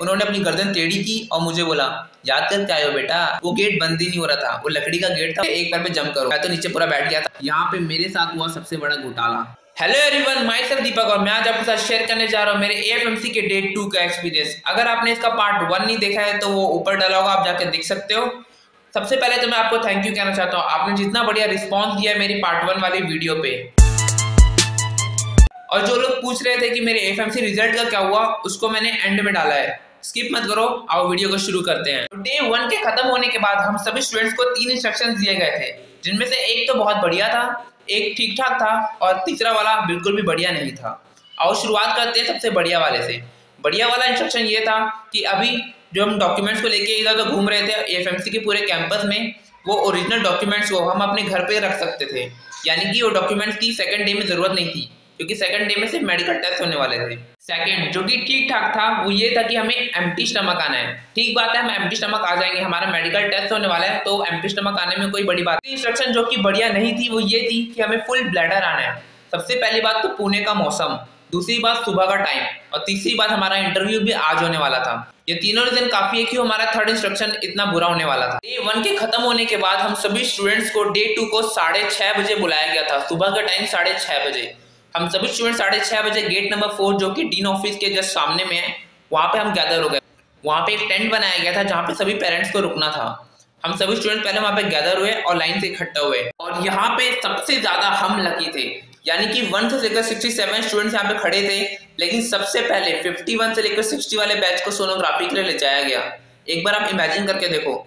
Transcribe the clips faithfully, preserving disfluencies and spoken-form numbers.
उन्होंने अपनी गर्दन टेढ़ी की और मुझे बोला, याद करके आयो बेटा, वो गेट बंद ही नहीं हो रहा था, वो लकड़ी का गेट था, एक पैर पे जंप करो, मैं तो नीचे पूरा बैठ गया था। यहाँ पे मेरे साथ हुआ सबसे बड़ा घोटाला। Hello everyone, my self Deepak और मैं आज आपके साथ शेयर करने जा रहा हूँ मेरे ए एफ एम सी के डे टू का एक्सपीरियंस। अगर आपने इसका पार्ट वन नहीं देखा है तो वो ऊपर डाला होगा, आप जाकर देख सकते हो। सबसे पहले तो मैं आपको थैंक यू कहना चाहता हूँ, आपने जितना बढ़िया रिस्पॉन्स दिया मेरी पार्ट वन वाली वीडियो पे। और जो लोग पूछ रहे थे कि मेरे A F M C result का क्या हुआ, उसको मैंने एंड में डाला है, स्किप मत करो, आओ वीडियो को शुरू करते हैं। डे वन के खत्म होने के बाद हम सभी स्टूडेंट्स को तीन इंस्ट्रक्शंस दिए गए थे, जिनमें से एक तो बहुत बढ़िया था, एक ठीक ठाक था और तीसरा वाला बिल्कुल भी बढ़िया नहीं था। और शुरुआत करते हैं सबसे बढ़िया वाले से। बढ़िया वाला इंस्ट्रक्शन ये था कि अभी जो हम डॉक्यूमेंट्स को लेके इधर उधर घूम रहे थे ए एफ एम सी के पूरे कैंपस में, वो ओरिजिनल डॉक्यूमेंट्स को हम अपने घर पे रख सकते थे, यानी कि वो डॉक्यूमेंट्स की सेकेंड डे में जरूरत नहीं थी, क्योंकि सेकंड डे में सिर्फ मेडिकल टेस्ट होने वाले थे। सेकंड जो कि ठीक ठाक था वो ये था कि हमें एम्प्टी स्टमक आना है। ठीक बात है, हम एम्प्टी स्टमक आ जाएंगे, हमारा मेडिकल टेस्ट होने वाला है तो एम्प्टी स्टमक आने में कोई बड़ी बात नहीं। इंस्ट्रक्शन जो कि बढ़िया नहीं थी वो ये थी कि हमें फुल ब्लैडर आना है। सबसे पहली बात तो पुणे का मौसम, दूसरी बात सुबह का टाइम और तीसरी बात हमारा इंटरव्यू भी आज होने वाला था। ये तीनों रीजन काफी है कि हमारा थर्ड इंस्ट्रक्शन इतना बुरा होने वाला था। डे वन के खत्म होने के बाद हम सभी स्टूडेंट्स को डे टू को साढ़े छह बजे बुलाया गया था, सुबह का टाइम साढ़े छह बजे। हम सभी स्टूडेंट साढ़े छः बजे गेट नंबर फोर जो कि डीन ऑफिस के जस्ट सामने में है, वहाँ पे हम गैदर हो गए। वहाँ पे एक टेंट बनाया गया था जहाँ पे सभी पेरेंट्स को रुकना था। हम सभी स्टूडेंट पहले वहाँ पे गैदर हुए और लाइन से इकट्ठा हुए, और यहाँ पे सबसे ज़्यादा हम लकी थे, यानी कि वन से लेकर सिक्सटी सेवन स्टूडेंट्स यहाँ पे खड़े थे, लेकिन सबसे पहले फिफ्टी वन से लेकर सिक्सटी वाले बैच को सोनोग्राफी के लिए ले जाया गया। एक बार आप इमेजिन करके देखो,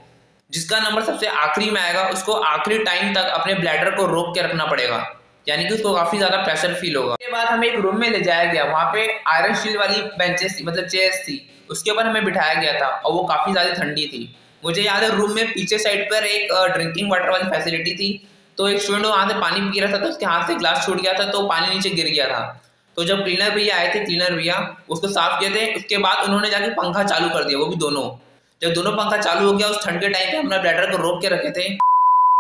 जिसका नंबर सबसे आखिरी में आएगा उसको आखिरी टाइम तक अपने ब्लैडर को रोक के रखना पड़ेगा, यानी कि उसको काफी ज्यादा प्रेशर फील होगा। उसके बाद हमें एक रूम में ले जाया गया, वहाँ पे आयरन शील्ड वाली बेंचेस थी, मतलब चेयर्स थी, उसके ऊपर हमें बिठाया गया था और वो काफी ज्यादा ठंडी थी। मुझे याद है रूम में पीछे साइड पर एक ड्रिंकिंग वाटर वाली फैसिलिटी थी, तो एक स्टूडेंट वहाँ से पानी पी रहा था तो उसके हाथ से ग्लास छूट गया था तो पानी नीचे गिर गया था। तो जब क्लीनर भैया आए थे, क्लीनर भैया उसको साफ किए थे, उसके बाद उन्होंने जाके पंखा चालू कर दिया, वो भी दोनों। जब दोनों पंखा चालू हो गया, उस ठंड के टाइम पे हमने ब्लैडर को रोक के रखे थे,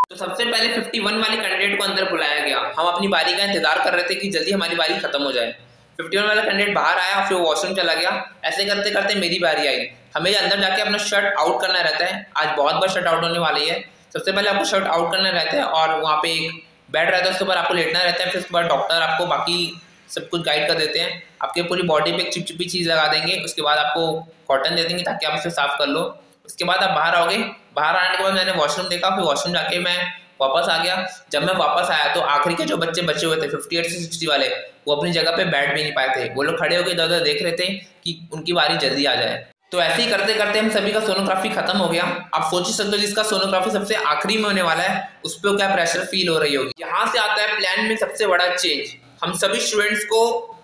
तो सबसे पहले इक्यावन वाले कैंडिडेट को अंदर बुलाया गया। हम अपनी बारी का इंतजार कर रहे थे कि जल्दी हमारी बारी खत्म हो जाए। इक्यावन वाला कैंडिडेट बाहर आया, फिर वॉशरूम चला गया। ऐसे करते करते मेरी बारी आई, हमें अंदर जाके अपना शर्ट आउट करना रहता है। आज बहुत बार शर्ट आउट होने वाली है। सबसे पहले आपको शर्ट आउट करना रहता है और वहाँ पे एक बेड रहता है, उसके ऊपर आपको लेटना रहता है। फिर उसके बाद डॉक्टर आपको बाकी सब कुछ गाइड कर देते हैं, आपके पूरी बॉडी पे एक चिपचिपी चीज़ लगा देंगे, उसके बाद आपको कॉटन दे देंगे ताकि आप उसे साफ कर लो। उसके बाद आप बाहर आओगे, बाहर आने के बाद मैंने वॉशरूम देखा, फिर वॉशरूम जाके मैं वापस आ गया। जब मैं वापस आया तो आखिरी के जो बच्चे बचे हुए थे अट्ठावन से साठ वाले, वो अपनी जगह पे बैठ भी नहीं पाए थे, वो लोग खड़े होकर इधर उधर देख रहे थे कि उनकी बारी जल्दी आ जाए। तो ऐसे ही करते करते हम सभी का सोनोग्राफी खत्म हो गया। आप सोच ही सकते हो जिसका सोनोग्राफी सबसे आखिरी में होने वाला है उस पर क्या प्रेशर फील हो रही होगी। यहाँ से आता है प्लान में सबसे बड़ा चेंज। हम सभी स्टूडेंट्स को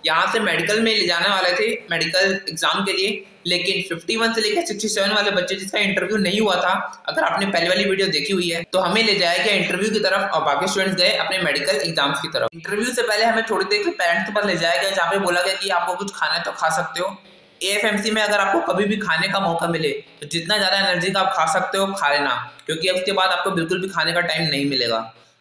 यहाँ से मेडिकल में ले जाने वाले थे मेडिकल एग्जाम के लिए, लेकिन इक्यावन से लेकर सड़सठ वाले बच्चे जिसका इंटरव्यू नहीं हुआ था, अगर आपने पहले वाली वीडियो देखी हुई है, तो हमें ले जाया गया इंटरव्यू की तरफ और बाकी स्टूडेंट्स गए अपने मेडिकल एग्जाम्स की तरफ। इंटरव्यू से पहले हमें थोड़ी देर के पेरेंट्स के पास ले जाया गया, जहाँ पे बोला गया कि आपको कुछ खाना है तो खा सकते हो। ए एफ एम सी में अगर आपको कभी भी खाने का मौका मिले तो जितना ज़्यादा एनर्जी का आप खा सकते हो खा लेना, क्योंकि उसके बाद आपको बिल्कुल भी खाने का टाइम नहीं मिलेगा।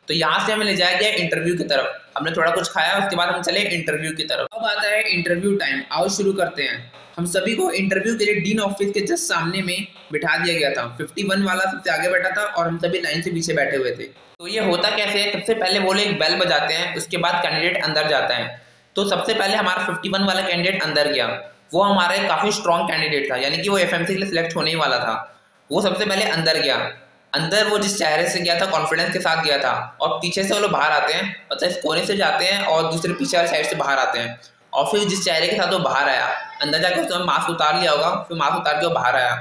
तो यहाँ से हमें ले जाया गया इंटरव्यू की तरफ, हमने थोड़ा कुछ खाया, उसके बाद हम चले इंटरव्यू की तरफ। अब आता है इंटरव्यू टाइम, आओ शुरू करते हैं। हम सभी को इंटरव्यू के लिए डीन ऑफिस के जस्ट सामने में बिठा दिया गया था। इक्यावन वाला सबसे आगे बैठा था और हम सभी लाइन से पीछे बैठे हुए थे। तो ये होता कैसे है, सबसे पहले वो लोग बेल बजाते हैं, उसके बाद कैंडिडेट अंदर जाता है। तो सबसे पहले हमारा इक्यावन वाला कैंडिडेट अंदर गया, वो हमारा काफ़ी स्ट्रॉन्ग कैंडिडेट था, यानी कि वो ए एफ एम सी के लिए सिलेक्ट होने वाला था। वो सबसे पहले अंदर गया, अंदर वो जिस चेहरे से गया था, कॉन्फिडेंस के साथ गया था, और पीछे से वो लोग बाहर आते हैं, मतलब इस कोने से जाते हैं और दूसरे पीछे वाले साइड से बाहर आते हैं। और फिर जिस चेहरे के साथ वो बाहर आया, अंदर जाकर उसने मास्क उतार लिया होगा, फिर मास्क उतार के वो बाहर आया।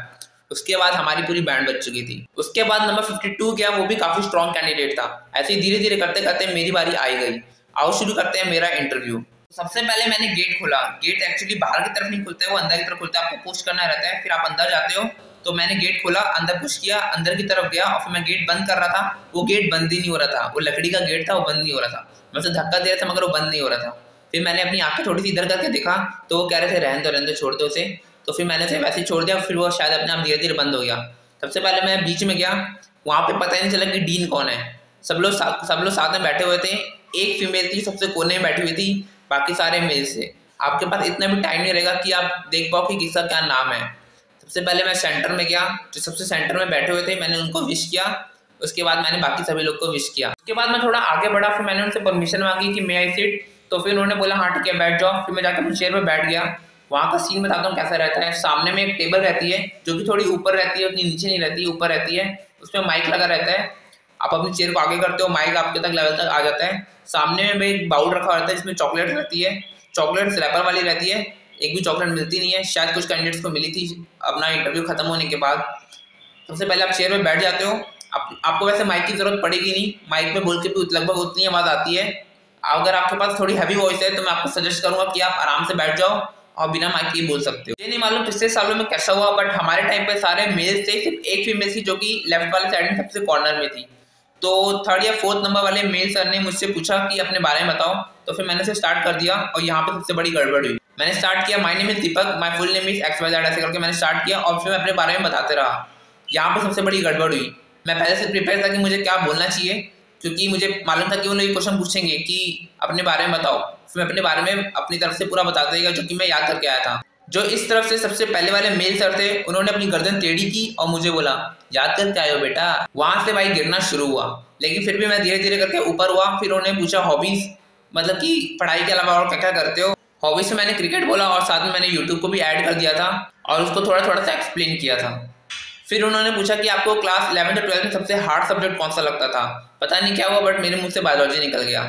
उसके बाद हमारी पूरी बैंड बच चुकी थी। उसके बाद नंबर फिफ्टी टू गया, वो भी काफ़ी स्ट्रॉन्ग कैंडिडेट था। ऐसे ही धीरे धीरे करते करते मेरी बारी आई गई। आओ शुरू करते हैं मेरा इंटरव्यू। सबसे पहले मैंने गेट खोला। गेट एक्चुअली बाहर की तरफ नहीं खुलता है, वो अंदर की तरफ खुलता है, आपको पुश करना रहता है, फिर आप अंदर जाते हो। तो मैंने गेट खोला, अंदर पुश किया, अंदर की तरफ गया, और फिर मैं गेट बंद कर रहा था, वो गेट बंद ही नहीं हो रहा था। वो लकड़ी का गेट था, वो बंद नहीं हो रहा था, मैं उसे धक्का दे रहा था मगर वो बंद नहीं हो रहा था। फिर मैंने अपनी आंखें थोड़ी सी इधर करके देखा तो वो कह रहे थे रहने दो रहने दो छोड़ दो उसे। तो फिर मैंने उसे वैसे ही छोड़ दिया, फिर वो शायद अपने आप धीरे धीरे बंद हो गया। सबसे पहले मैं बीच में गया, वहाँ पर पता ही नहीं चला कि डीन कौन है। सब लोग सब लोग साथ में बैठे हुए थे, एक फीमेल थी सबसे कोने में बैठी हुई थी, बाकी सारे मेल से। आपके पास इतना भी टाइम नहीं रहेगा कि आप देख पाओ कि किसका क्या नाम है। सबसे पहले मैं सेंटर में गया, जो सबसे सेंटर में बैठे हुए थे मैंने उनको विश किया, उसके बाद मैंने बाकी सभी लोग को विश किया। उसके बाद मैं थोड़ा आगे बढ़ा, फिर मैंने उनसे परमिशन मांगी कि मे आई सीट, तो फिर उन्होंने बोला हाँ ठीक है बैठ जाओ। फिर मैं जाकर अपनी चेयर पर बैठ गया। वहाँ का सीन बताता हूँ कैसा रहता है। सामने में एक टेबल रहती है जो कि थोड़ी ऊपर रहती है, उतनी नीचे नहीं रहती, ऊपर रहती है। उसमें माइक लगा रहता है, आप अपनी चेयर को आगे करते हो माइक आपके तक लेवल तक आ जाता है। सामने में एक बाउल रखा रहता है जिसमें चॉकलेट रहती है, चॉकलेट स्लैपर वाली रहती है, एक भी चॉकलेट मिलती नहीं है, शायद कुछ कैंडिडेट्स को मिली थी अपना इंटरव्यू खत्म होने के बाद। सबसे पहले आप चेयर में बैठ जाते हो, आप, आपको वैसे माइक की जरूरत पड़ेगी नहीं, माइक पे बोल के भी लगभग उतनी आवाज़ आती है। अगर आपके पास थोड़ी हैवी वॉइस है तो मैं आपको सजेस्ट करूँगा कि आप आराम से बैठ जाओ और बिना माइक के बोल सकते हो। ये नहीं मालूम पिछले सालों में कैसा हुआ, बट हमारे टाइम पे सारे मेल थे, सिर्फ एक फीमेल थी जो कि लेफ्ट वाले साइड में सबसे कॉर्नर में थी। तो थर्ड या फोर्थ नंबर वाले मेल सर ने मुझसे पूछा कि अपने बारे में बताओ, तो फिर मैंने से स्टार्ट कर दिया और यहाँ पे सबसे बड़ी गड़बड़ हुई। मैंने स्टार्ट किया my name is Deepak, my full name is X Y Z, ऐसे करके मैंने स्टार्ट किया और फिर मैं अपने बारे में बताते रहा। यहाँ पर सबसे बड़ी गड़बड़ हुई। मैं पहले से प्रिपेयर था कि मुझे क्या बोलना चाहिए, क्योंकि मुझे मालूम था कि वो लोग ये क्वेश्चन पूछेंगे कि अपने बारे में बताओ। फिर मैं अपने बारे में अपनी तरफ से पूरा बताते देगा जो कि मैं याद करके आया था। जो इस तरफ से सबसे पहले वाले मेल सर थे, उन्होंने अपनी गर्दन टेढ़ी की और मुझे बोला याद करके आयो बेटा। वहाँ से भाई गिरना शुरू हुआ, लेकिन फिर भी मैं धीरे धीरे करके ऊपर हुआ। फिर उन्होंने पूछा हॉबीज, मतलब कि पढ़ाई के अलावा और क्या क्या करते हो। हॉबीज में मैंने क्रिकेट बोला और साथ में मैंने यूट्यूब को भी ऐड कर दिया था और उसको थोड़ा थोड़ा सा एक्सप्लेन किया था। फिर उन्होंने पूछा कि आपको क्लास इलेवन और ट्वेल्थ में सबसे हार्ड सब्जेक्ट कौन सा लगता था। पता नहीं क्या हुआ बट मेरे मुंह से बायोलॉजी निकल गया।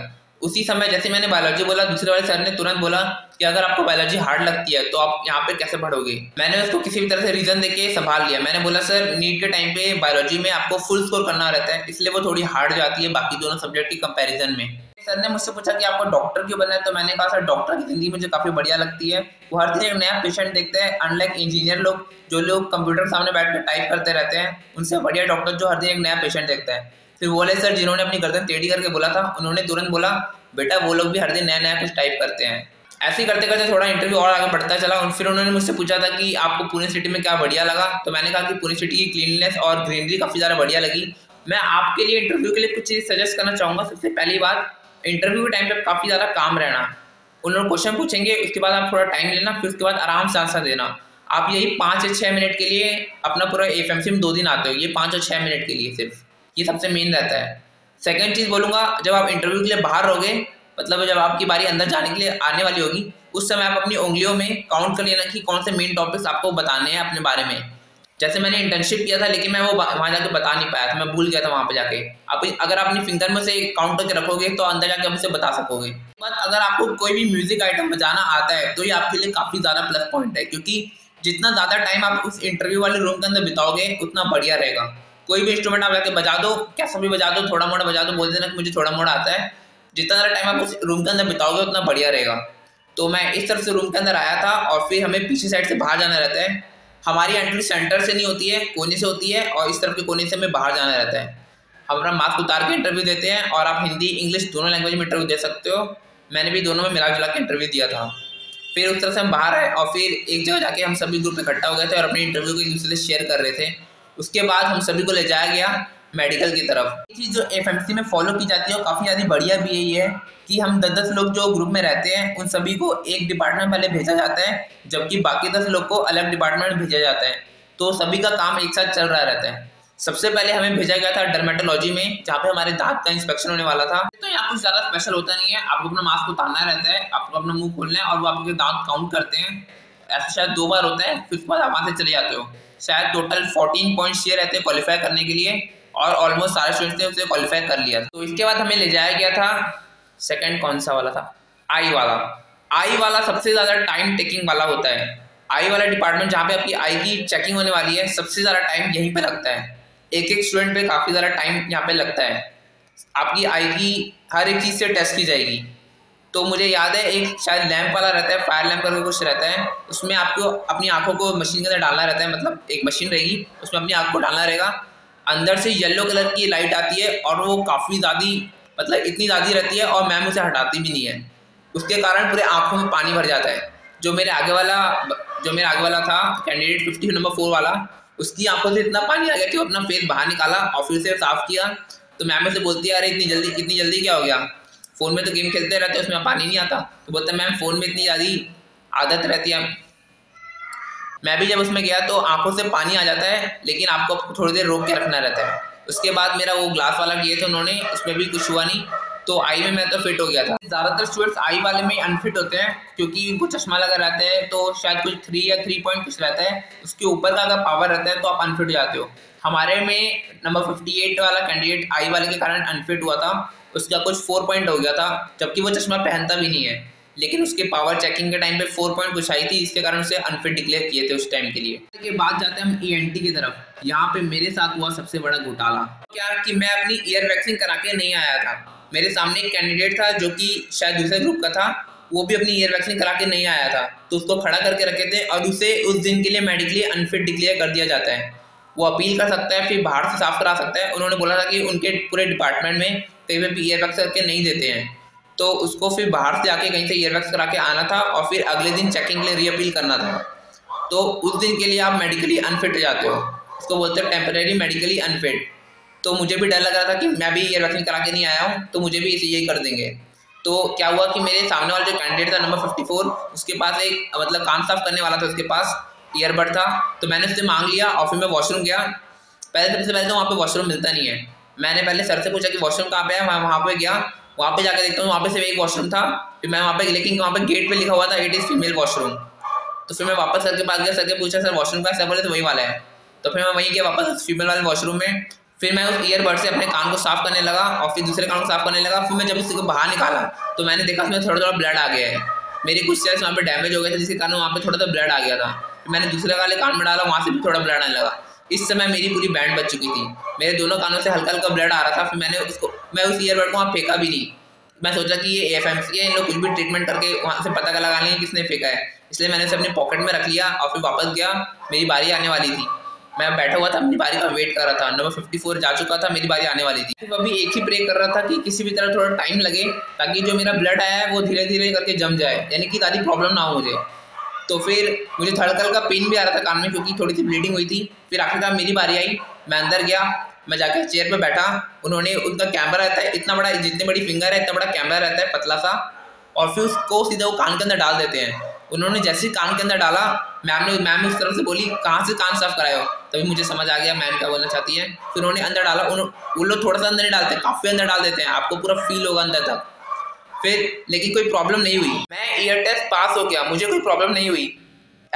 उसी समय जैसे मैंने बायोलॉजी बोला, दूसरे वाले सर ने तुरंत बोला कि अगर आपको बायोलॉजी हार्ड लगती है तो आप यहाँ पे कैसे पढ़ोगे। मैंने उसको किसी भी तरह से रीज़न देके संभाल लिया। मैंने बोला सर नीट के टाइम पे बायोलॉजी में आपको फुल स्कोर करना रहता है, इसलिए वो थोड़ी हार्ड जाती है बाकी दोनों सब्जेक्ट के कंपेरिजन में। सर ने मुझसे पूछा कि आपको डॉक्टर क्यों बनना है, तो मैंने कहा सर डॉक्टर की जिंदगी मुझे काफ़ी बढ़िया लगती है, वो हर दिन एक नया पेशेंट देखते हैं, अनलाइक इंजीनियर लोग जो लोग कंप्यूटर के सामने बैठ कर टाइप करते रहते हैं, उनसे बढ़िया डॉक्टर जो हर दिन एक नया पेशेंट देखता है। फिर बोले सर जिन्होंने अपनी गर्दन टेढ़ी करके बोला था, उन्होंने तुरंत बोला बेटा वो लोग भी हर दिन नया नया कुछ टाइप करते हैं। ऐसे ही करते करते थोड़ा इंटरव्यू और आगे बढ़ता चला। फिर उन्होंने मुझसे पूछा था कि आपको पुणे सिटी में क्या बढ़िया लगा, तो मैंने कहा कि पुणे सिटी की क्लीननेस और ग्रीनरी काफ़ी ज़्यादा बढ़िया लगी। मैं आपके लिए इंटरव्यू के लिए कुछ चीज़ सजेस्ट करना चाहूँगा। सबसे पहली बात, इंटरव्यू के टाइम पर काफ़ी ज़्यादा काम रहना, उन लोग क्वेश्चन पूछेंगे, उसके बाद आप थोड़ा टाइम लेना, फिर उसके बाद आराम से आंसर देना। आप यही पाँच या छः मिनट के लिए अपना पूरा एफएमसी में दो दिन आते हो, ये पाँच और छः मिनट के लिए सिर्फ, ये सबसे मेन रहता है। सेकंड चीज़ बोलूँगा, जब आप इंटरव्यू के लिए बाहर रहोगे, मतलब जब आपकी बारी अंदर जाने के लिए आने वाली होगी, उस समय आप अपनी उंगलियों में काउंट कर लेना कि कौन से मेन टॉपिक्स आपको बताने हैं अपने बारे में। जैसे मैंने इंटर्नशिप किया था लेकिन मैं वो वहाँ जाके बता नहीं पाया था, मैं भूल गया था वहाँ पर जाके। आप अगर अपनी फिंगर में से काउंट करके रखोगे तो अंदर जाके आप उसे बता सकोगे। बट अगर आपको कोई भी म्यूज़िक आइटम बजाना आता है तो ये आपके लिए काफ़ी ज़्यादा प्लस पॉइंट है, क्योंकि जितना ज़्यादा टाइम आप उस इंटरव्यू वाले रूम के अंदर बिताओगे उतना बढ़िया रहेगा। कोई भी इंस्ट्रूमेंट आप जाके बजा दो, कैसा भी बजा दो, थोड़ा मोड़ा बजा दो, बोल देना कि मुझे थोड़ा मोड़ा आता है। जितना ज़्यादा टाइम आप उस रूम के अंदर बिताओगे उतना बढ़िया रहेगा। तो मैं इस तरफ से रूम के अंदर आया था और फिर हमें पीछे साइड से बाहर जाना रहता है। हमारी एंट्री सेंटर से नहीं होती है, कोने से होती है और इस तरफ के कोने से हमें बाहर जाना रहता है। हमारा मास्क उतार के इंटरव्यू देते हैं और आप हिंदी इंग्लिश दोनों लैंग्वेज में इंटरव्यू दे सकते हो। मैंने भी दोनों में मिला जुला के इंटरव्यू दिया था। फिर उस तरफ से हम बाहर आए और फिर एक जगह जाके हम सभी ग्रुप इकट्ठा हो गए थे और अपने इंटरव्यू को एक दूसरे से शेयर कर रहे थे। उसके बाद हम सभी को ले जाया गया मेडिकल की तरफ। ये चीज़ जो एफएमसी में फॉलो की जाती है और काफ़ी ज़्यादा बढ़िया भी यही है कि हम दस दस लोग जो ग्रुप में रहते हैं उन सभी को एक डिपार्टमेंट पहले भेजा जाता है, जबकि बाकी दस लोग को अलग डिपार्टमेंट भेजा जाता है, तो सभी का काम एक साथ चल रहा रहता है। सबसे पहले हमें भेजा गया था डर्मेटोलॉजी में, जहाँ पे हमारे दांत का इंस्पेक्शन होने वाला था। तो यहाँ कुछ ज़्यादा स्पेशल होता नहीं है, आपको अपना मास्क उतारना रहता है, आपको अपना मुँह खोलना है और वो आपके दांत काउंट करते हैं। ऐसा शायद दो बार होता है, फिर उसके बाद आप वहाँ से चले जाते हो। शायद टोटल चौदह पॉइंट्स ये रहते हैं क्वालिफाई करने के लिए और ऑलमोस्ट सारे स्टूडेंट्स ने उसे क्वालिफाई कर लिया। तो इसके बाद हमें ले जाया गया था सेकंड कौन सा वाला था, आई वाला। आई वाला सबसे ज़्यादा टाइम टेकिंग वाला होता है। आई वाला डिपार्टमेंट जहाँ पे आपकी आई की चेकिंग होने वाली है, सबसे ज़्यादा टाइम यहीं पर लगता है। एक एक स्टूडेंट पर काफ़ी ज़्यादा टाइम यहाँ पर लगता है। आपकी आई की हर एक चीज़ से टेस्ट की जाएगी। तो मुझे याद है एक शायद लैंप वाला रहता है, फायर लैंप करके कुछ रहता है, उसमें आपको अपनी आंखों को मशीन के अंदर डालना रहता है। मतलब एक मशीन रहेगी, उसमें अपनी आंख को डालना रहेगा, अंदर से येलो कलर की लाइट आती है और वो काफ़ी ज़्यादा मतलब इतनी ज़्यादा रहती है और मैम उसे हटाती भी नहीं है, उसके कारण पूरे आँखों में पानी भर जाता है। जो मेरे आगे वाला जो मेरे आगे वाला था कैंडिडेट फिफ्टी नंबर फोर वाला, उसकी आँखों से इतना पानी आ गया कि वो अपना फेस बाहर निकाला और फिर उसे साफ़ किया। तो मैम उसे बोलती है अरे इतनी जल्दी इतनी जल्दी क्या हो गया, फ़ोन में तो गेम खेलते रहते हैं उसमें पानी नहीं आता। तो बोलते मैम फ़ोन में इतनी ज़्यादा आदत रहती है। मैं भी जब उसमें गया तो आंखों से पानी आ जाता है, लेकिन आपको थोड़ी देर रोक के रखना रहता है। उसके बाद मेरा वो ग्लास वाला किए थे उन्होंने, उसमें भी कुछ हुआ नहीं, तो आई में मैं तो फिट हो गया था। ज़्यादातर स्टूडेंट्स आई वाले में अनफिट होते हैं क्योंकि उनको चश्मा लगा रहता है, तो शायद कुछ थ्री या थ्री पॉइंट कुछ रहता है, उसके ऊपर का अगर पावर रहता है तो आप अनफिट हो जाते हो। हमारे में नंबर अट्ठावन वाला कैंडिडेट आई वाले के कारण अनफिट हुआ था, उसका कुछ फोर पॉइंट हो गया था, जबकि वो चश्मा पहनता भी नहीं है, लेकिन उसके पावर चेकिंग के टाइम पे फोर पॉइंट कुछ आई थी, इसके कारण उसे अनफिट डिक्लेयर किए थे उस टाइम के लिए। के बाद जाते हैं हम ईएनटी की तरफ। यहाँ पे मेरे साथ हुआ सबसे बड़ा घोटाला क्या कि मैं अपनी ईयर वैक्सीन करा के नहीं आया था। मेरे सामने एक कैंडिडेट था जो कि शायद दूसरे ग्रुप का था, वो भी अपनी ईयर वैक्सीन करा के नहीं आया था, तो उसको खड़ा करके रखे थे और उसे उस दिन के लिए मेडिकली अनफिट डिक्लेयर कर दिया जाता है। वो अपील कर सकता है, फिर बाहर से साफ करा सकता है। उन्होंने बोला था कि उनके पूरे डिपार्टमेंट में कहीं पर भी ईयर वैक्स करके नहीं देते हैं, तो उसको फिर बाहर से आके कहीं से ईयर वैक्स करा के आना था और फिर अगले दिन चेकिंग के लिए रीअपील करना था। तो उस दिन के लिए आप मेडिकली अनफिट हो जाते हो, उसको बोलते हैं टेम्परेरी मेडिकली अनफिट। तो मुझे भी डर लग रहा था कि मैं भी ईयर वैक्सीन करा के नहीं आया हूँ, तो मुझे भी इसे यही कर देंगे। तो क्या हुआ कि मेरे सामने वाला जो कैंडिडेट था नंबर चौवन, उसके पास एक मतलब कान साफ करने वाला था, उसके पास ईयरबड था, तो मैंने उससे मांग लिया और फिर मैं वॉशरूम गया। पहले सबसे पहले तो वहाँ पर वॉशरूम मिलता नहीं है, मैंने पहले सर से पूछा कि वॉशरूम कहाँ पे है, मैं वहाँ पर गया, वहाँ पे जाकर देखता हूँ वहाँ पे सिर्फ एक वॉशरूम था। फिर मैं वहाँ पे, लेकिन वहाँ पे गेट पे लिखा हुआ था इट इज़ फीमेल वॉशरूम। तो फिर मैं वापस सर के पास गया, सर के पूछा सर वॉशरूम का, सर बोले तो वही वाला है। तो फिर मैं वहीं गया वापस फीमेल वाले वॉशरूम में, फिर मैं उस ईयरबड से अपने कान को साफ़ करने लगा और फिर दूसरे कान को साफ करने लगा। फिर मैं जब उसको बाहर निकाला तो मैंने देखा उसमें थोड़ा थोड़ा ब्लड आ गया है, मेरे कुछ सेल्स वहाँ पर डैमेज हो गए थे जिसके कारण वहाँ पर थोड़ा सा ब्लड आ गया था। फिर मैंने दूसरे वाले कान में डाला, वहाँ से भी थोड़ा ब्लड आने लगा। इस समय मेरी पूरी बैंड बच चुकी थी, मेरे दोनों कानों से हल्का हल्का ब्लड आ रहा था। फिर मैंने उसको मैं उस ईयरबड को वहाँ फेंका भी नहीं, मैं सोचा कि ये ए एफ एम सी है, इन लोग कुछ भी ट्रीटमेंट करके वहाँ से पता लगा लेंगे किसने फेंका है, इसलिए मैंने उसे अपने पॉकेट में रख लिया और फिर वापस गया। मेरी बारी आने वाली थी, मैं बैठा हुआ था, अपनी बारी का वेट कर रहा था। नंबर चौवन जा चुका था, मेरी बारी आने वाली थी। फिर अभी एक ही प्रे कर रहा था कि किसी भी तरह थोड़ा टाइम लगे ताकि जो मेरा ब्लड आया है वो धीरे धीरे करके जम जाए, यानी कि ज़्यादा प्रॉब्लम ना हो मुझे। तो फिर मुझे थोड़ा हल्का पेन भी आ रहा था कान में क्योंकि थोड़ी सी ब्लीडिंग हुई थी। फिर आखिरकार मेरी बारी आई, मैं अंदर गया, मैं जाकर चेयर पर बैठा। उन्होंने उनका कैमरा रहता है इतना बड़ा, जितनी बड़ी फिंगर है इतना बड़ा कैमरा रहता है, पतला सा, और फिर उसको सीधा वो कान के अंदर डाल देते हैं। उन्होंने जैसे ही कान के अंदर डाला, मैम ने मैम उस तरफ से बोली कहाँ से कान साफ कराए हो, तभी मुझे समझ आ गया मैम क्या बोलना चाहती है। फिर उन्होंने अंदर डाला, उन लोग थोड़ा सा अंदर नहीं डालते, काफ़ी अंदर डाल देते हैं, आपको पूरा फील होगा अंदर तक। फिर लेकिन कोई प्रॉब्लम नहीं हुई, मैं ईयर टेस्ट पास हो गया, मुझे कोई प्रॉब्लम नहीं हुई।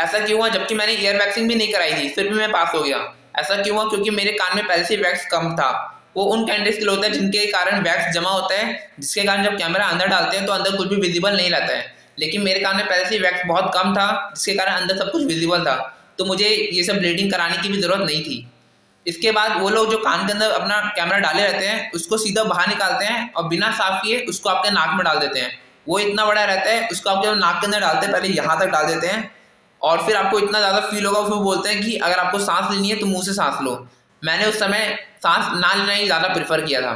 ऐसा क्यों हुआ जबकि मैंने ईयर वैक्सिंग भी नहीं कराई थी, फिर भी मैं पास हो गया? ऐसा क्यों हुआ? क्योंकि मेरे कान में पहले से वैक्स कम था। वो उन कैंडिडेट्स के लिए होता है जिनके कारण वैक्स जमा होता है, जिसके कारण जब कैमरा अंदर डालते हैं तो अंदर कुछ भी विजिबल नहीं रहता है। लेकिन मेरे कान में पहले से वैक्स बहुत कम था, जिसके कारण अंदर सब कुछ विजिबल था, तो मुझे ये सब ब्लीडिंग कराने की भी ज़रूरत नहीं थी। इसके बाद वो लोग जो कान के अंदर अपना कैमरा डाले रहते हैं उसको सीधा बाहर निकालते हैं और बिना साफ किए उसको आपके नाक में डाल देते हैं। वो इतना बड़ा रहता है, उसको आपके नाक के अंदर डालते हैं, पहले यहाँ तक डाल देते हैं और फिर आपको इतना ज़्यादा फील होगा। फिर बोलते हैं कि अगर आपको सांस लेनी है तो मुँह से सांस लो। मैंने उस समय सांस ना लेना ही ज़्यादा प्रेफर किया था।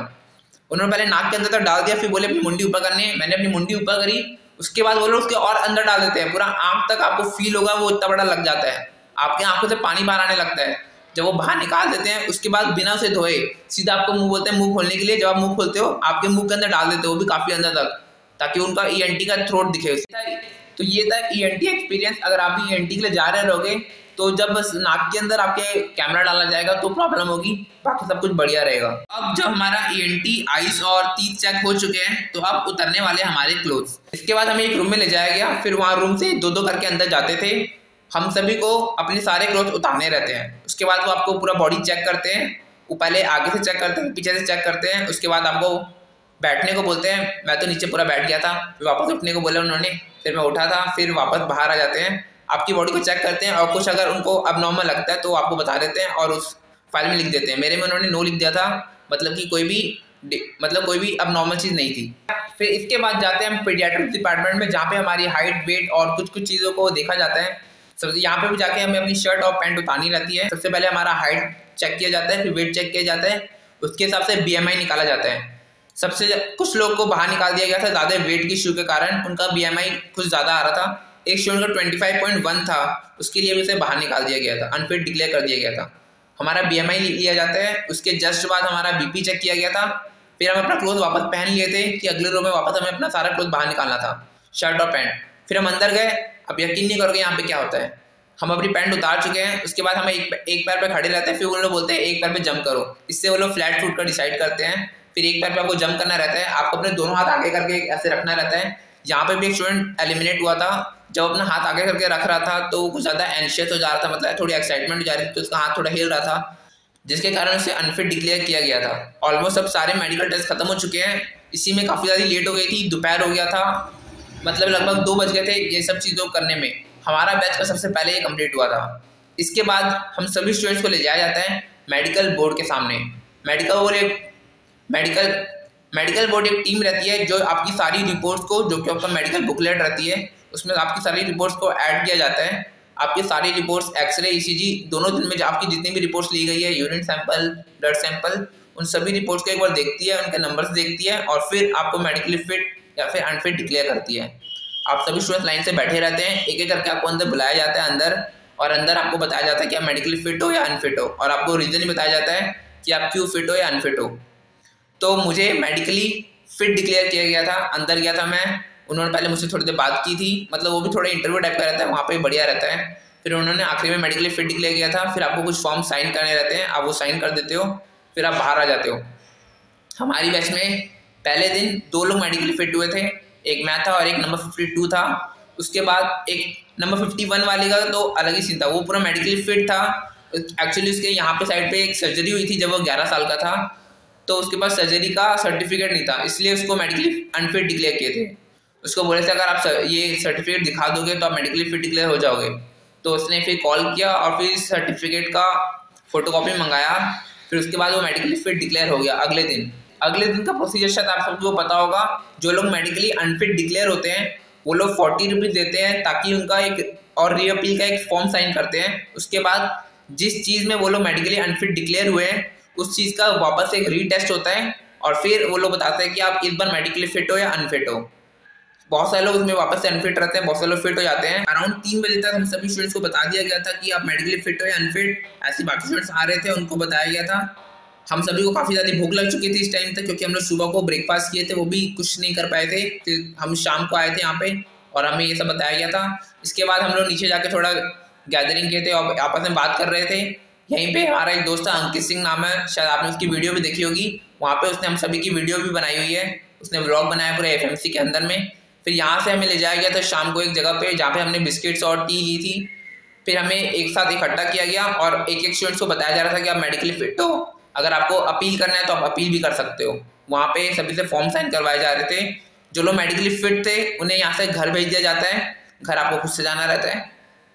उन्होंने पहले नाक के अंदर तक डाल दिया, फिर बोले अपनी मुंडी ऊपर करनी है, मैंने अपनी मुंडी ऊपर करी। उसके बाद वो लोग उसके और अंदर डाल देते हैं, पूरा आँख तक आपको फील होगा, वो इतना बड़ा लग जाता है, आपके आँखों से पानी बाहर आने लगता है। जब वो बाहर निकाल देते हैं उसके बाद बिना उसे धोए सीधा आपको मुंह बोलते हैं मुंह खोलने के लिए। जब आप मुंह खोलते हो आपके मुंह के अंदर डाल देते हो, वो भी काफ़ी अंदर तक, ताकि उनका ई एन टी का थ्रोट दिखे उससे। तो ये था ई एन टी एक्सपीरियंस। अगर आप भी ई एन टी के लिए जा रहे रहोगे तो जब नाक के अंदर आपके कैमरा डाला जाएगा तो प्रॉब्लम होगी, बाकी सब कुछ बढ़िया रहेगा। अब जब हमारा ई एन टी, आइस और तीस चेक हो चुके हैं तो अब उतरने वाले हमारे क्लोथ्स। इसके बाद हमें एक रूम में ले जाया गया, फिर वहाँ रूम से दो दो करके अंदर जाते थे। हम सभी को अपने सारे क्लोथ उतारने रहते हैं, उसके बाद वो आपको पूरा बॉडी चेक करते हैं। वो पहले आगे से चेक करते हैं, पीछे से चेक करते हैं, उसके बाद आपको बैठने को बोलते हैं। मैं तो नीचे पूरा बैठ गया था, फिर वापस उठने को बोला उन्होंने, फिर मैं उठा था। फिर वापस बाहर आ जाते हैं, आपकी बॉडी को चेक करते हैं और कुछ अगर उनको अबनॉर्मल लगता है तो आपको बता देते हैं और उस फाइल में लिख देते हैं। मेरे में उन्होंने नो लिख दिया था, मतलब कि कोई भी मतलब कोई भी अबनॉर्मल चीज़ नहीं थी। फिर इसके बाद जाते हैं हम पीडियाट्रिक्स डिपार्टमेंट में, जहाँ पे हमारी हाइट, वेट और कुछ कुछ चीज़ों को देखा जाता है। सब यहाँ पे भी जाके हमें अपनी शर्ट और पैंट उतारनी रहती है। सबसे पहले हमारा हाइट चेक किया जाता है, फिर वेट चेक किया जाता है, उसके हिसाब से बी एम आई निकाला जाता है। सबसे कुछ लोग को बाहर निकाल दिया गया था ज़्यादा वेट के इशू के कारण, उनका बी एम आई कुछ ज़्यादा आ रहा था। एक स्टूडेंट का पच्चीस पॉइंट एक था, उसके लिए भी उसे बाहर निकाल दिया गया था, अनफिट डिक्लेयर कर दिया गया था। हमारा बीएमआई लिया जाता है, उसके जस्ट बाद हमारा बीपी चेक किया गया था। फिर हम अपना क्लोथ वापस पहन लिए थे कि अगले रूम में वापस हमें अपना सारा क्लोथ बाहर निकालना था, शर्ट और पैंट। फिर हम अंदर गए। अब यकीन नहीं करोगे यहाँ पे क्या होता है, हम अपनी पैंट उतार चुके हैं, उसके बाद हम एक एक पैर पर खड़े रहते हैं, फिर उन लोग बोलते हैं एक पैर पे जंप करो। इससे वो लोग फ्लैट फुट का डिसाइड करते हैं। फिर एक पैर पे आपको जंप करना रहता है, आपको अपने दोनों हाथ आगे करके ऐसे रखना रहता है। यहाँ पे भी एक स्टूडेंट एलिमिनेट हुआ था, जब अपना हाथ आगे करके रख रहा था तो कुछ ज़्यादा एंशियस हो जा रहा था, मतलब थोड़ी एक्साइटमेंट हो जा रही थी, तो उसका हाथ थोड़ा हिल रहा था, जिसके कारण उसे अनफिट डिक्लेयर किया गया था। ऑलमोस्ट अब सारे मेडिकल टेस्ट खत्म हो चुके हैं। इसी में काफ़ी ज़्यादा लेट हो गई थी, दोपहर हो गया था, मतलब लगभग दो बज गए थे ये सब चीज़ों करने में। हमारा बैच का सबसे पहले ये कंप्लीट हुआ था। इसके बाद हम सभी स्टूडेंट्स को ले जाया जाता है मेडिकल बोर्ड के सामने। मेडिकल बोर्ड एक मेडिकल मेडिकल बोर्ड एक टीम रहती है जो आपकी सारी रिपोर्ट्स को, जो कि आपका मेडिकल बुकलेट रहती है, उसमें आपकी सारी रिपोर्ट्स को ऐड किया जाता है। आपके सारी रिपोर्ट्स एक्सरे, ईसीजी दोनों दिन में आपकी जितनी भी रिपोर्ट्स ली गई है, यूरिन सैंपल, ब्लड सैंपल, उन सभी रिपोर्ट्स को एक बार देखती है, उनके नंबर्स देखती है और फिर आपको मेडिकली फिट या फिर अनफिट डिक्लेयर करती है। आप सभी स्टूडेंट्स लाइन से बैठे रहते हैं, एक एक करके आपको अंदर बुलाया जाता है अंदर, और अंदर आपको बताया जाता है कि आप मेडिकली फिट हो या अनफिट हो, और आपको रीज़न बताया जाता है कि आप क्यों फिट हो या अनफिट हो। तो मुझे मेडिकली फिट डिक्लेयर किया गया था। अंदर गया था मैं, उन्होंने पहले मुझसे थोड़ी देर बात की थी, मतलब वो भी थोड़ा इंटरव्यू टाइप का रहता है, वहाँ पे बढ़िया रहता है। फिर उन्होंने आखिरी में मेडिकली फिट डिक्लेयर किया था। फिर आपको कुछ फॉर्म साइन करने रहते हैं, आप वो साइन कर देते हो, फिर आप बाहर आ जाते हो। हमारी बैच में पहले दिन दो लोग मेडिकली फिट हुए थे, एक मैं था और एक नंबर फिफ्टी टू था। उसके बाद एक नंबर फिफ्टी वन वाले का तो अलग ही सीन था, वो पूरा मेडिकली फिट था। एक्चुअली उसके यहाँ पे साइड पर एक सर्जरी हुई थी जब वो ग्यारह साल का था, तो उसके पास सर्जरी का सर्टिफिकेट नहीं था, इसलिए उसको मेडिकली अनफिट डिक्लेयर किए थे। उसको बोले थे अगर आप ये सर्टिफिकेट दिखा दोगे तो आप मेडिकली फिट डिक्लेयर हो जाओगे। तो उसने फिर कॉल किया और फिर सर्टिफिकेट का फोटोकॉपी मंगाया, फिर उसके बाद वो मेडिकली फिट डिक्लेयर हो गया अगले दिन। अगले दिन का प्रोसीजर शायद आप सबको पता होगा। जो लोग मेडिकली अनफिट डिक्लेयर होते हैं वो लोग फोर्टी रुपीज़ देते हैं ताकि उनका एक और रीअपील का एक फॉर्म साइन करते हैं। उसके बाद जिस चीज़ में वो लोग मेडिकली अनफिट डिक्लेयर हुए हैं उस चीज़ का वापस एक रीटेस्ट होता है और फिर वो लोग बताते हैं कि आप इस बार मेडिकली फिट हो या अनफिट हो। बहुत सारे लोग उसमें वापस से अनफिट रहते हैं, बहुत सारे लोग फिट हो जाते हैं। अराउंड तीन बजे तक हम सभी स्टूडेंट्स को बता दिया गया था कि आप मेडिकली फिट हो या अनफिट। ऐसे बाकी स्टूडेंट्स आ रहे थे, उनको बताया गया था। हम सभी को काफ़ी ज़्यादा भूख लग चुकी थी इस टाइम तक, क्योंकि हम लोग सुबह को ब्रेकफास्ट किए थे, वो भी कुछ नहीं कर पाए थे। फिर हम शाम को आए थे यहाँ पर और हमें ये सब बताया गया था। इसके बाद हम लोग नीचे जाके थोड़ा गैदरिंग किए थे और आपस में बात कर रहे थे। यहीं पर हमारा एक दोस्त था, अंकित सिंह नाम है, शायद आपने उसकी वीडियो भी देखी होगी। वहाँ पर उसने हम सभी की वीडियो भी बनाई हुई है, उसने व्लॉग बनाया पूरे एफ एम सी के अंदर में। फिर यहाँ से हमें ले जाया गया था शाम को एक जगह पे, जहाँ पे हमने बिस्किट्स और टी ली थी। फिर हमें एक साथ इकट्ठा किया गया और एक एक स्टूडेंट्स को बताया जा रहा था कि आप मेडिकली फिट हो, अगर आपको अपील करना है तो आप अपील भी कर सकते हो। वहाँ पे सभी से फॉर्म साइन करवाए जा रहे थे। जो लोग मेडिकली फिट थे उन्हें यहाँ से घर भेज दिया जाता है, घर आपको खुद से जाना रहता है,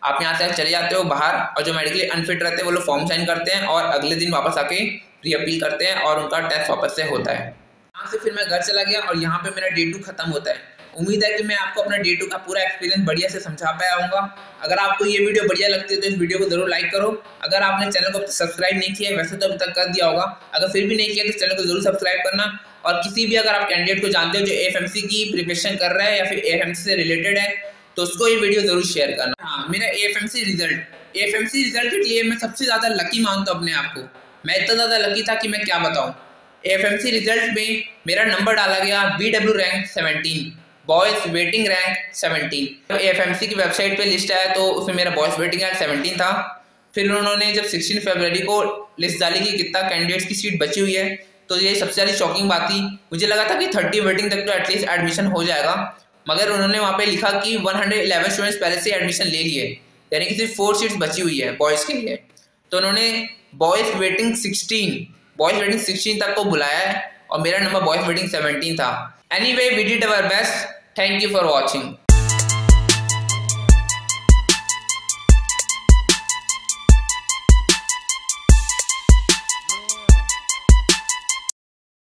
आप यहाँ से चले जाते हो बाहर। और जो मेडिकली अनफिट रहते हैं वो लोग फॉर्म साइन करते हैं और अगले दिन वापस आके रीअपील करते हैं और उनका टेस्ट वापस से होता है। यहाँ से फिर मैं घर चला गया और यहाँ पर मेरा डे टू खत्म होता है। उम्मीद है कि मैं आपको अपना डे टू का पूरा एक्सपीरियंस बढ़िया से समझा पाया हूँगा। अगर आपको ये वीडियो बढ़िया लगती है तो इस वीडियो को जरूर लाइक करो। अगर आपने चैनल को अब तक सब्सक्राइब नहीं किया है, वैसे तो अब तक कर दिया होगा, अगर फिर भी नहीं किया तो चैनल को जरूर सब्सक्राइब करना। और किसी भी अगर आप कैंडिडेट को जानते हो जो ए एफ एम सी की प्रिपरेशन कर रहा है या फिर ए एफ एम सी से रिलेटेड है तो उसको ये वीडियो जरूर शेयर करना। हाँ, मेरा A F M C result A F M C result के लिए मैं सबसे ज़्यादा लकी मानता हूँ अपने आप को। मैं इतना ज़्यादा लकी था कि मैं क्या बताऊँ। A F M C result में मेरा नंबर डाला गया B W rank seventeen, boys waiting rank seventeen. A F M C की वेबसाइट पे लिस्ट आया तो उसमें मेरा बॉयज़ वेटिंग रैंक सेवनटीन था। फिर उन्होंने जब सोलह फरवरी को लिस्ट डाली कि कितना कैंडिडेट्स की सीट बची हुई है तो ये सबसे ज़्यादा शॉकिंग बात थी। मुझे लगा था कि तीस वेटिंग तक तो एटलीस्ट एडमिशन हो जाएगा, मगर उन्होंने वहाँ पर लिखा कि एक सौ ग्यारह स्टूडेंट्स पहले से एडमिशन ले लिए, यानी कि सिर्फ फोर सीट्स बची हुई है बॉयज़ के लिए। तो उन्होंने boys waiting sixteen boys waiting sixteen तक को बुलाया है और मेरा नंबर बॉयज़ वेटिंग सेवनटीन था। Anyway, we did our best. Thank you for watching.